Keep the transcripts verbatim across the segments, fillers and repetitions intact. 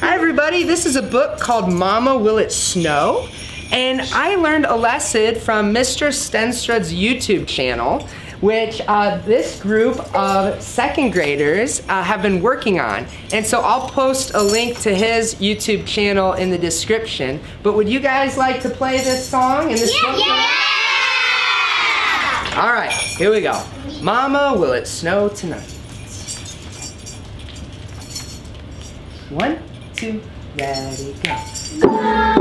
Hi everybody, this is a book called Mama Will It Snow? And I learned a lesson from Mister Stenstrad's YouTube channel, which uh, this group of second graders uh, have been working on. And so I'll post a link to his YouTube channel in the description. But would you guys like to play this song and this yeah, book? Yeah! All right, here we go. Mama, will it snow tonight? One, two, ready, go. Mama,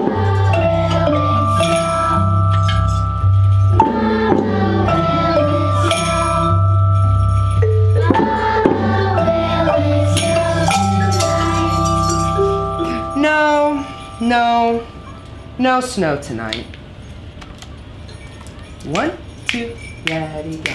will it snow? No, no snow tonight. One, two, ready, go.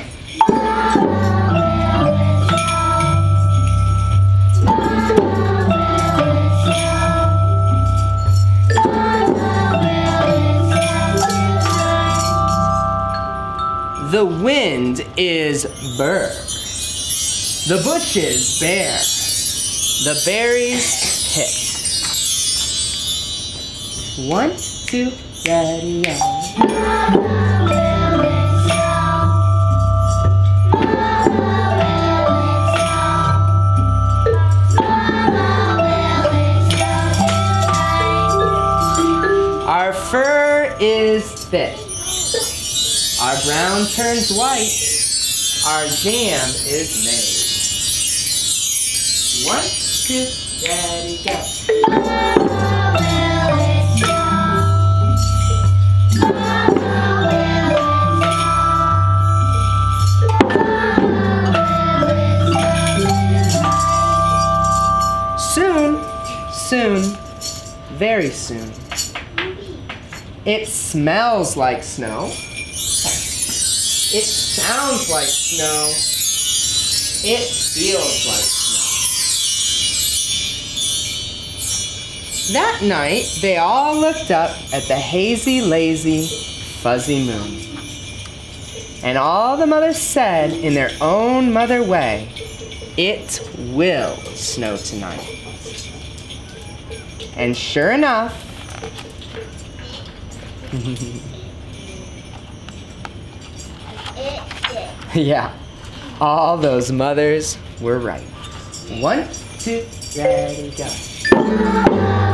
The wind is burr. The bushes bare. The berries pick. One, two, ready, go. Mama, will it snow? Mama, will it snow? Mama, will it snow tonight? Our fur is thick. Our brown turns white. Our jam is made. One, two, ready, go. Mama, soon, very soon, it smells like snow, it sounds like snow, it feels like snow. That night, they all looked up at the hazy, lazy, fuzzy moon. And all the mothers said in their own mother way, it will snow tonight. And sure enough, it did. Yeah, all those mothers were right. One, two, ready, go.